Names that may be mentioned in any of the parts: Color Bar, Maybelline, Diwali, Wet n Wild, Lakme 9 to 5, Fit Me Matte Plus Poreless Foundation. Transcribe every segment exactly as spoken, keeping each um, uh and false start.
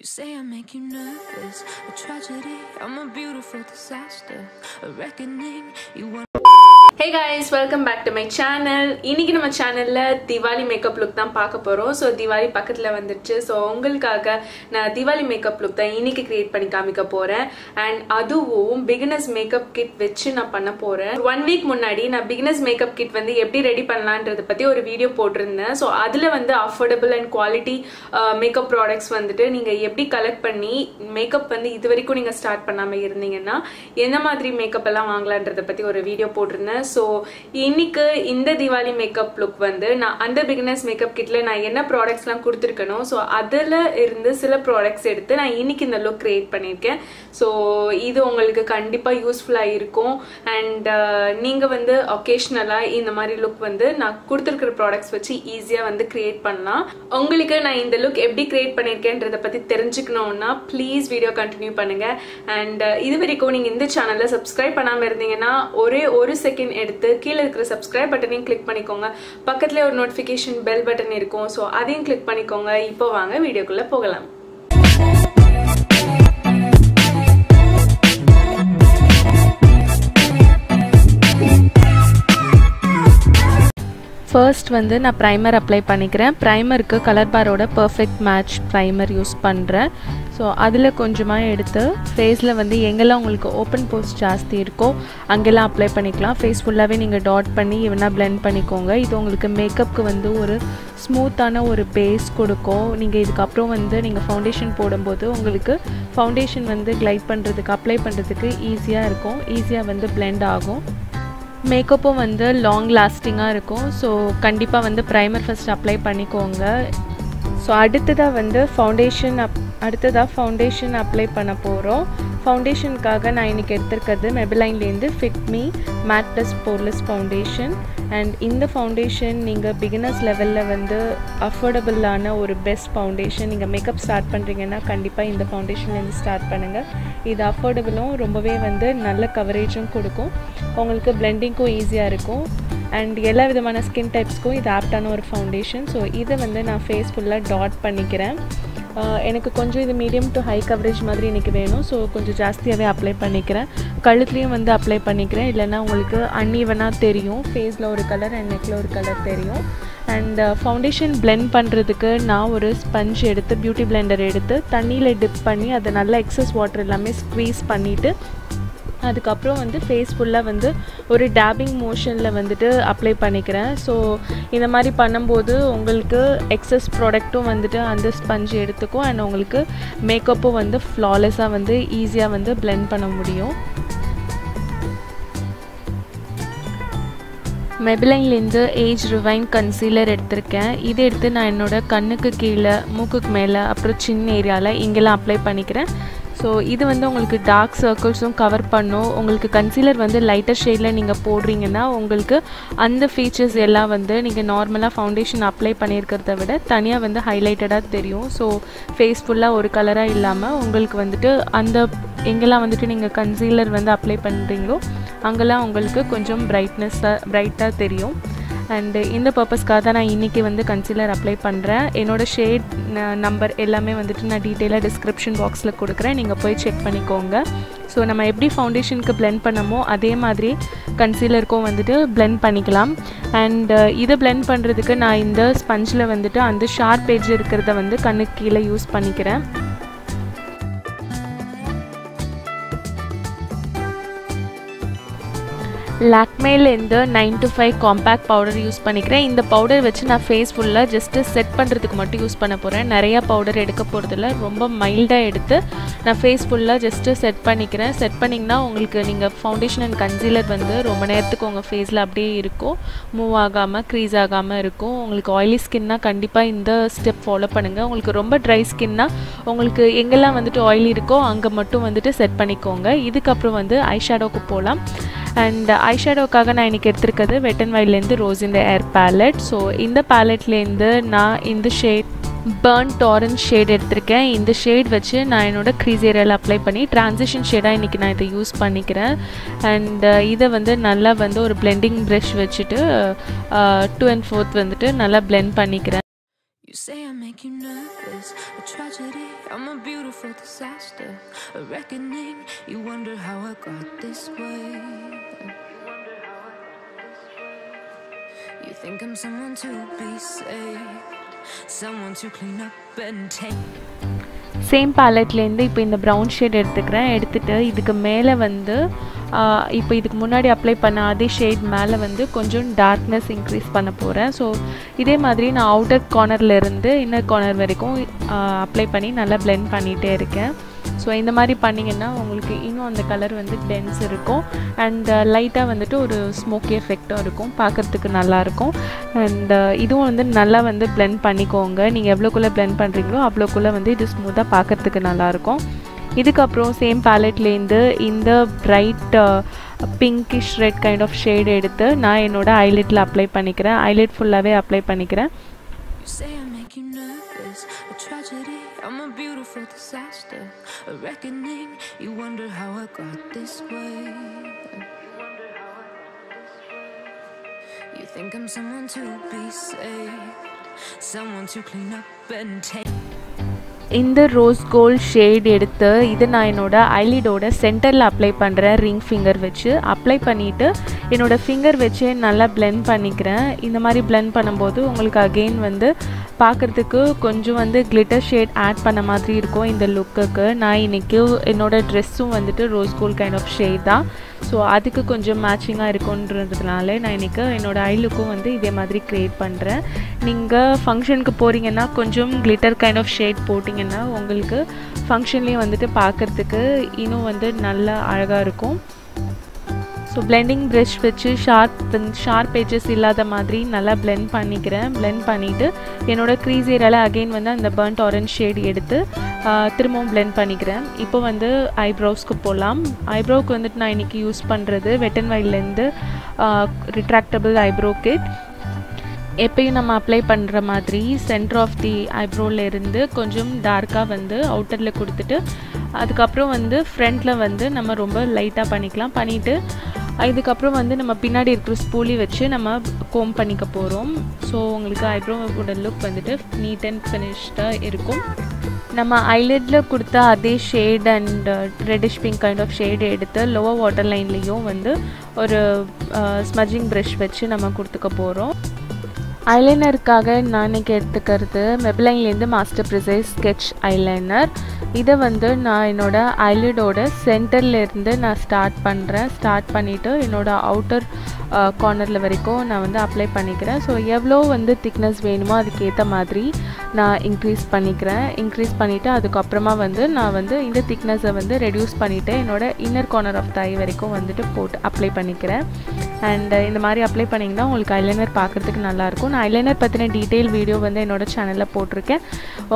You say I make you nervous, a tragedy, I'm a beautiful disaster, a reckoning, you want. Hey guys, welcome back to my channel. Iniki nama channel la Diwali makeup look dhaan paakaporom. So Diwali pakkathula vandiruchu. So ungalkaga na Diwali makeup look dhaan iniki create panni kaamika poren and aduvum beginners makeup kit vechu na panna poren. one week munnadi na beginners makeup kit vandu eppadi ready pannalaamndradha pathi oru video potirundhen. So adula vandu affordable and quality uh, makeup products vandute neenga eppadi collect panni makeup vandu iduvariku neenga start pannama irundinga enna maadhiri makeup ella vaangalaamndradha pathi oru video potirundhen. So, इनिके Inder Diwali makeup look वंदे ना अंदर beginners makeup किटले ना ये ना products लाम कुर्तर कनो, so अदला इरंदे सिला products एरते ना इनिके इंदर look create पनेर के, so इधो उंगल कंडिपा useful आयर को and निंगे वंदे occasional इन हमारी look वंदे ना कुर्तर कर products वच्ची easy वंदे create पन्ना, उंगल के ना इंदर look एवडी create पनेर के इंदर द पति तेरंचिकनो ना please video continue पनेगा and इधो वेरी कोनिंग इंदर channel ला subscribe पना मेरने ना ओरे ओरे second subscribe button click on the notification bell button so click on the video. First வந்து நான் primer apply பண்ணிக்கிறேன். Primer க்கு color bar ஓட perfect match primer யூஸ் பண்றேன். சோ அதுல கொஞ்சமா எடுத்து ஃபேஸ்ல வந்து எங்கெல்லாம் உங்களுக்கு ஓபன் போர்ஸ் ಜಾಸ್ತಿ இருக்கோ அங்கெல்லாம் அப்ளை பண்ணிக்கலாம். ஃபேஸ் ஃபுல்லாவே நீங்க டாட் பண்ணி இவனா blend பண்ணிக்கோங்க. இது உங்களுக்கு மேக்கப்க்கு வந்து ஒரு ஸ்மூத்தான ஒரு பேஸ் கொடுக்கும். நீங்க இதுக்கு அப்புறம் வந்து நீங்க ஃபவுண்டேஷன் போடும்போது உங்களுக்கு ஃபவுண்டேஷன் வந்து கிளைட் பண்றதுக்கு அப்ளை பண்றதுக்கு ஈஸியா இருக்கும். ஈஸியா வந்து blend ஆகும். Makeup வந்து long lasting ah irukum so kandipa vandu primer first apply panikonga so adutha vandu foundation adutha foundation apply panna porom foundation kaga na inik eduthirukkadhu Maybelline la irundhu Fit Me Matte Plus Poreless Foundation and in the foundation neenga beginners level la vandu affordable ana or best foundation neenga makeup start pandringa na kandipa indha foundation la irundhu start panunga idu affordable um rombave vandu nalla coverage um kodukum ungalku blending ku easy ah irukum and ella vidhamana skin types ku idu apt ana or foundation so idu vandu na face full ah dot pannikiren எனக்கு கொஞ்சம் இது medium to high coverage மாதிரி எனக்கு வேணும் so கொஞ்சம் ಜಾಸ್ತಿயாவே apply பண்ணிக்கிறேன் கழுத்துலயும் வந்து apply பண்ணிக்கிறேன் இல்லனா உங்களுக்கு அன்இவனா தெரியும் ஃபேஸ்ல ஒரு கலர் and neckல ஒரு கலர் தெரியும் and foundation blend பண்றதுக்கு நான் ஒரு ஸ்பஞ்ச் எடுத்து பியூட்டி பிளெண்டர் எடுத்து தண்ணியில டிப் பண்ணி அத நல்ல எக்ஸஸ் வாட்டர் எல்லாமே ஸ்குவீஸ் பண்ணிட்டு அதுக்கு அப்புறம் வந்து ஃபேஸ் ஃபுல்லா வந்து ஒரு டேப்பிங் மோஷன்ல வந்துட்டு அப்ளை பண்ணிக்கிறேன் சோ இந்த மாதிரி பண்ணும்போது உங்களுக்கு எக்ஸஸ் ப்ராடக்ட்டும் வந்துட்டு அந்த ஸ்பஞ்ச் எடுத்துக்கும் and உங்களுக்கு மேக்கப்பும் வந்து ஃப்ளாலெஸா வந்து ஈஸியா வந்து blend பண்ண முடியும் Maybelline லிருந்து Age Rewind concealer எடுத்துர்க்கேன் இது எடுத்து நான் என்னோட கண்ணுக்கு கீழ மூக்குக்கு மேல அப்புறம் சின்ன ஏரியால இங்கலாம் அப்ளை பண்ணிக்கிறேன் So, this is உங்களுக்கு dark circles cover பண்ணும் உங்களுக்கு concealer வந்து lighter shade ல நீங்க போடுறீங்கனா உங்களுக்கு அந்த features எல்லாம் வந்து நீங்க நார்மலா ஃபவுண்டேஷன் அப்ளை பண்ணியிருக்கிறத விட தனியா வந்து ஹைலைட்டடா தெரியும் சோ ஃபேஸ் ஃபுல்லா ஒரு கலரா இல்லாம உங்களுக்கு வந்துட்டு அந்த எங்கெல்லாம் வந்துட்டு நீங்க concealer வந்து அப்ளை பண்றீங்களோ அங்கலாம் உங்களுக்கு கொஞ்சம் brightness brighta தெரியும் and இந்த பர்பஸ்க்காக தான் நான் இன்னைக்கு வந்து கன்சீலர் அப்ளை பண்றேன் என்னோட ஷேட் நம்பர் எல்லாமே வந்துட்டு நான் டீடைலா டிஸ்கிரிப்ஷன் பாக்ஸ்ல கொடுக்கிறேன் நீங்க போய் செக் பண்ணிக்கோங்க சோ நம்ம எப்படி ஃபவுண்டேஷனுக்கு blend பண்ணமோ அதே மாதிரி கன்சீலருக்கும் வந்துட்டு blend பண்ணிக்கலாம் and இத blend பண்றதுக்கு நான் இந்த ஸ்பஞ்ச்ல வந்துட்டு அந்த ஷார்ப் எட்ஜ் இருக்குறத வந்து கண்ணுக்கு கீழ யூஸ் பண்ணிக்கிறேன் Lakme nine to five compact powder use பண்ணிக்கிறேன் இந்த பவுடர் வச்சு நான் ஃபேஸ் ஃபுல்லா ஜஸ்ட் செட் பண்றதுக்கு மட்டும் யூஸ் பண்ண போறேன் நிறைய பவுடர் எடுக்க போறது இல்ல ரொம்ப மைல்டா எடுத்து நான் ஃபேஸ் ஃபுல்லா ஜஸ்ட் செட் பண்ணிக்கிறேன் செட் பண்ணீங்கனா உங்களுக்கு நீங்க ஃபவுண்டேஷன் and concealer வந்து ரொம்ப நேரத்துக்கு உங்க ஃபேஸ்ல அப்படியே இருக்கும் மூவ் ஆகாம crease ஆகாம இருக்கும் உங்களுக்கு oily skinனா கண்டிப்பா இந்த ஸ்டெப் ஃபாலோ பண்ணுங்க உங்களுக்கு ரொம்ப dry skinனா உங்களுக்கு எங்கெல்லாம் வந்துட்டு oily இருக்கோ அங்க மட்டும் வந்துட்டு செட் பண்ணிக்கோங்க இதுக்கு அப்புறம் வந்து ஐஷேடோக்கு போலாம் and eyeshadow kaga na inik eduthirukadhu Wet n Wild la irundhu Rose in the Air palette so indha palette la irundhu na indha shade burnt orange shade எடுத்துர்க்கேன் இந்த ஷேட் வச்சு நான் என்னோட crease area ல அப்ளை பண்ணி transition shade ஆ இன்னைக்கு நான் இத யூஸ் பண்ணிக்கிறேன் and இத வந்து நல்லா வந்து ஒரு blending brush வச்சிட்டு two and fourth வந்துட்டு நல்லா blend பண்ணிக்கிறேன் You say I make you nervous a tragedy I'm a beautiful disaster, a reckoning. You wonder how I got this way. You think I'm someone to be saved, someone to clean up and take. Same palette lende ipo inda brown shade eduthukren eduthittu idukku mele vandu ipo idukku munadi apply panna adhe shade mele vandu konjam darkness increase panna poren so idhe madri na outer corner la irundhu inner corner varaikum apply panni nalla blend pannite iruken so indha mari pannina ungalku innum and color vandu dense irukum and light ah vandu oru smoky effect irukum paakradhukku nalla irukum and idhu vandu nalla vandu blend pannikonga neenga evlo kulla blend pandringlo avlo kulla vandu idu smooth ah paakradhukku nalla irukum idukku appo same palette la inda indha bright pinkish red kind of shade eduthu na enoda eyelid la apply panikiren eyelid full ave apply panikiren I'm a beautiful disaster, a reckoning. You wonder how I got this way. You think I'm someone to be saved, someone to clean up and take. In the rose gold shade எடுத்து இது நான் என்னோட ஐலிடோட சென்டர்ல apply பண்றேன் ring finger வச்சு apply பண்ணிட்டு என்னோட finger வச்சு நல்லா blend பண்ணிக்கிறேன் இந்த மாதிரி blend பண்ணும்போது உங்களுக்கு again வந்து பார்க்கிறதுக்கு கொஞ்சம் வந்து glitter shade add பண்ண மாதிரி இருக்கும் இந்த லுக்குக்கு நான் இன்னைக்கு என்னோட Dressum வந்துட்டு rose gold kind of shade தான் சோ அதுக்கு கொஞ்சம் மேட்சிங்கா இருக்கும்ன்றதுனால நான் இன்னைக்கு என்னோட ஐ லுக்கும் வந்து இதே மாதிரி கிரியேட் பண்றேன் நீங்க ஃபங்க்ஷனுக்கு போறீங்கன்னா கொஞ்சம் glitter kind of shade போட்டு உங்களுக்கு ஃபங்க்ஷன்லயே வந்துட்டு பார்க்கிறதுக்கு இன்னும் வந்து நல்ல அழகா இருக்கும் சோ blending brush வச்சு ஷார்ப் ஷார்ப் edges இல்லாத மாதிரி நல்லா blend பண்ணிக்கிறேன் blend பண்ணிட்டு என்னோட crease area-ல again வந்து அந்த burnt orange shade எடுத்து திரும்பவும் blend பண்ணிக்கிறேன் இப்போ வந்து eyebrows-க்கு போலாம் eyebrow-க்கு வந்துட்டு நான் இன்னைக்கு யூஸ் பண்றது Wet n Wild-ல இருந்து retractable eyebrow kit எப்பயும் நம்ம அப்ளை பண்ற மாதிரி சென்டர் ஆஃப் தி ஐப்ரோல இருந்து கொஞ்சம் டார்க்கா வந்து அவுட்டர்ல கொடுத்துட்டு அதுக்கு அப்புறம் வந்து ஃப்ரண்ட்ல வந்து நம்ம ரொம்ப லைட்டா பண்ணிக்கலாம் பண்ணிட்டு இதுக்கு அப்புறம் வந்து நம்ம பின்னாடி இருக்கிற ஸ்பூலி வச்சு நம்ம கோம் பண்ணிக்க போறோம் சோ உங்களுக்கு ஐப்ரோவோட லுக் வந்துட்டு நீட் அண்ட் ஃபினிஷ்டா இருக்கும் நம்ம ஐலிட்ல கொடுத்த அதே shade and reddish pink kind of shade எடுத்து லோவர் வாட்டர் லைன்லயும் வந்து ஒரு ஸ்மட்ஜிங் பிரஷ் வச்சு நம்ம கொடுத்துக்க போறோம் ஐலைனருக்காக நான் இன்னைக்கு எடுத்துக்கிறது மெபலைன்லேருந்து மாஸ்டர் ப்ரிசைஸ் ஸ்கெட்ச் ஐலைனர் இதை வந்து நான் என்னோட ஐலிடோட சென்டர்லேருந்து நான் ஸ்டார்ட் பண்ணுறேன் ஸ்டார்ட் பண்ணிவிட்டு என்னோட அவுட்டர் கார்னரில் வரைக்கும் நான் வந்து அப்ளை பண்ணிக்கிறேன் ஸோ எவ்வளோ வந்து திக்னஸ் வேணுமோ அதுக்கேற்ற மாதிரி நான் இன்க்ரீஸ் பண்ணிக்கிறேன் இன்க்ரீஸ் பண்ணிவிட்டு அதுக்கப்புறமா வந்து நான் வந்து இந்த திக்னஸை வந்து ரெடியூஸ் பண்ணிவிட்டு என்னோடய இன்னர் கார்னர் ஆஃப் தாய் வரைக்கும் வந்துட்டு போட்டு அப்ளை பண்ணிக்கிறேன் அண்ட் இந்த மாதிரி அப்ளை பண்ணிங்கன்னா உங்களுக்கு ஐலைனர் பார்க்குறதுக்கு நல்லாயிருக்கும் நான் ஐலைனர் பற்றின டீட்டெயில் வீடியோ வந்து என்னோடய சேனலில் போட்டிருக்கேன்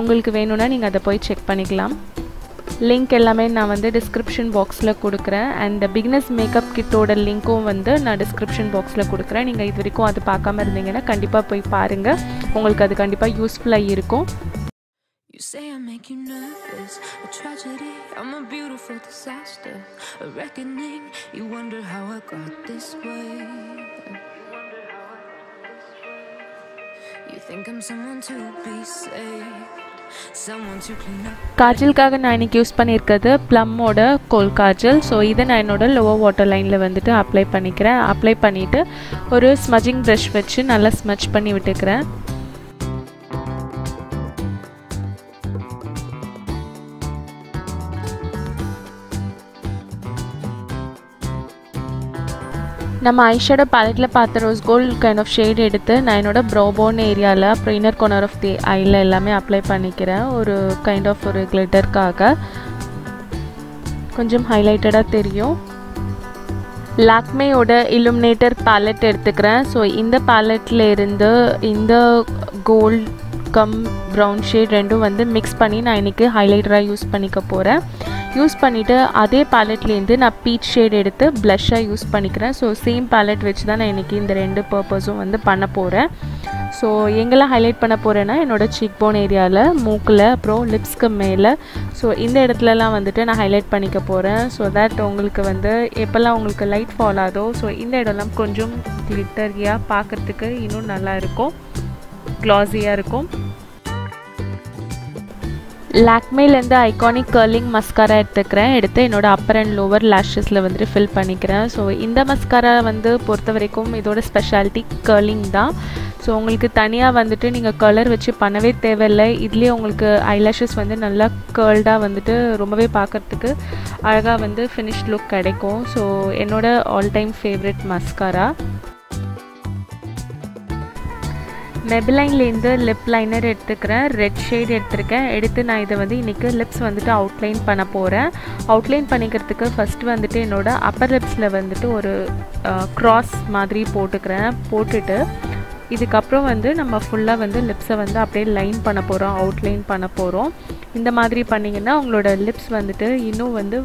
உங்களுக்கு வேணும்னா நீங்கள் அதை போய் செக் பண்ணிக்கலாம் லிங்க் எல்லாமே நான் வந்து டிஸ்கிரிப்ஷன் பாக்ஸில் கொடுக்குறேன் அண்ட் பிகினஸ் மேக்கப் கிட்டோட லிங்க்கும் வந்து நான் டிஸ்கிரிப்ஷன் பாக்ஸில் கொடுக்குறேன் நீங்கள் இது வரைக்கும் அது பார்க்காம இருந்தீங்கன்னா கண்டிப்பாக போய் பாருங்கள் உங்களுக்கு அது கண்டிப்பாக யூஸ்ஃபுல்லாக இருக்கும் You say I make you nervous, a tragedy, I'm a beautiful disaster, a reckoning, you wonder how I got this way. You think I'm someone to be saved, someone to clean up. காஜலுக்காக நான் இன்னைக்கு use பண்ணியிருக்கிறது ப்ளம்மோட கோல் Kajal so இதை நான் என்னோட lower water லைனில் வந்துட்டு apply பண்ணிக்கிறேன் apply பண்ணிவிட்டு ஒரு ஸ்மஜிங் ப்ரஷ் வச்சு நல்லா ஸ்மட்ச் பண்ணி விட்டுக்கிறேன் நம்ம ஐ ஷேடோ பேலட்டில் பார்த்த rose gold kind of shade எடுத்து நான் என்னோடய ப்ரோபோன் ஏரியாவில் அப்புறம் இன்னர் கார்னர் ஆஃப் தி ஐயில் எல்லாமே அப்ளை பண்ணிக்கிறேன் ஒரு கைண்ட் ஆஃப் ஒரு கிளிட்டருக்காக கொஞ்சம் ஹைலைட்டடாக தெரியும் லாக்மேயோட இல்லுமினேட்டர் பேலட் எடுத்துக்கிறேன் ஸோ இந்த பேலட்டில் இருந்து இந்த கோல்ட் கம் ப்ரௌன் ஷேட் ரெண்டும் வந்து மிக்ஸ் பண்ணி நான் இன்றைக்கி ஹைலைட்டராக யூஸ் பண்ணிக்க போகிறேன் யூஸ் பண்ணிவிட்டு அதே பேலட்லேருந்து நான் பீச் ஷேட் எடுத்து ப்ளஷ்ஷாக யூஸ் பண்ணிக்கிறேன் ஸோ சேம் பேலட் வச்சு தான் நான் இன்றைக்கி இந்த ரெண்டு பர்பஸும் வந்து பண்ண போகிறேன் ஸோ எங்கெல்லாம் ஹைலைட் பண்ண போகிறேன்னா என்னோடய சீக் போன் ஏரியாவில் மூக்கில் அப்புறம் லிப்ஸ்க்கு மேலே ஸோ இந்த இடத்துலலாம் வந்துட்டு நான் ஹைலைட் பண்ணிக்க போகிறேன் ஸோ தட் உங்களுக்கு வந்து எப்போல்லாம் உங்களுக்கு லைட் ஃபால் ஆகுதோ ஸோ இந்த இடம்லாம் கொஞ்சம் கிளிட்டரியாக பார்க்குறதுக்கு இன்னும் நல்லாயிருக்கும் க்ளாஸியாக இருக்கும் Lakme la inda iconic curling mascara eduthukuren eduthe enoda upper and lower lashes la vandru fill panikiren so inda mascara vandu portha varaikkum idoda specialty curling da so ungalku thaniya vanditu neenga color vechi panave thevilla idliye ungalku eyelashes vandu nalla curled ah vanditu rombave paakradhukku alaga vandu finished look kadaikum so enoda all time favorite mascara Maybelline la inda lip liner eduthukuren red shade eduthuken eduthu na idu vandu inikku lips vanditu outline panna poren outline panikradhukku first vanditu enoda upper lips la vanditu oru cross madri potukuren potitu இதுக்கு அப்புறம் வந்து நம்ம ஃபுல்லா வந்து லிப்ஸை வந்து அப்படியே line பண்ண போறோம் அவுட்லைன் பண்ண போறோம் இந்த மாதிரி பண்ணீங்கன்னா உங்களோட லிப்ஸ் வந்துட்டு இன்னும் வந்து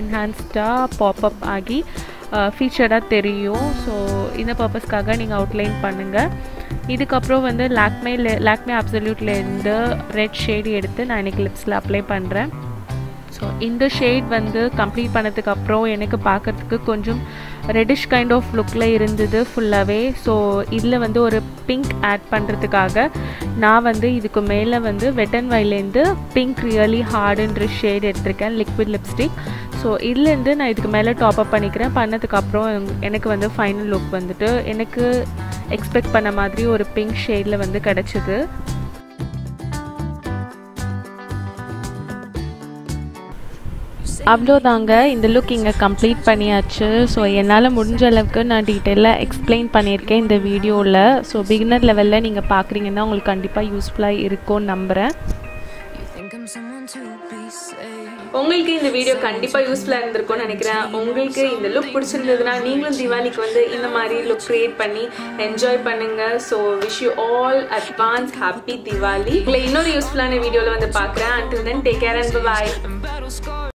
என்ஹான்ஸ்டா பாப் அப் ஆகி ஃபீச்சரா தெரியும் சோ இந்த பர்பஸ்க்காக நீங்க அவுட்லைன் பண்ணுங்க இதுக்கு அப்புறம் வந்து Lakme Lakme Absolute ல இந்த ரெட் ஷேட் எடுத்து நான் எனக்கு லிப்ஸ்ல அப்ளை பண்றேன் So, in the shade vandhu complete pannathukku appro enakku paakradhukku konjam reddish kind of look la irundhudu full away so idla vandhu oru pink add pandradhukaga na vandhu idukku mele vandhu Wet n Wild la indu pink really hard endra shade eduthiruken liquid lipstick so idla indu na idukku mele top up panikiren pannathukku appro enakku vandhu final look vandhu enakku expect panna madri oru pink shade la vandhu kadachudhu அவ்ளோதாங்க இந்த look இங்க complete பண்ணியாச்சு so என்னால முடிஞ்ச அளவுக்கு நான் டீடைலா explain பண்ணியிருக்கேன் இந்த வீடியோல சோ பிகினர் லெவல்ல நீங்க பாக்குறீங்கன்னா உங்களுக்கு கண்டிப்பா யூஸ்புல்லா இருக்கும் நம்புறேன் உங்களுக்கு இந்த வீடியோ கண்டிப்பா யூஸ்புல்லா இருந்திருக்கும்னு நினைக்கிறேன் உங்களுக்கு இந்த லுக் பிடிச்சிருந்ததுனா நீங்களும் தீபாவளிக்கு வந்து இந்த மாதிரி லுக் கிரியேட் பண்ணி என்ஜாய் பண்ணுங்க so wish you all advance happy Deepavali உங்களை இன்னொரு யூஸ்புல்லான வீடியோல வந்து பாக்குறேன் until then take care and bye bye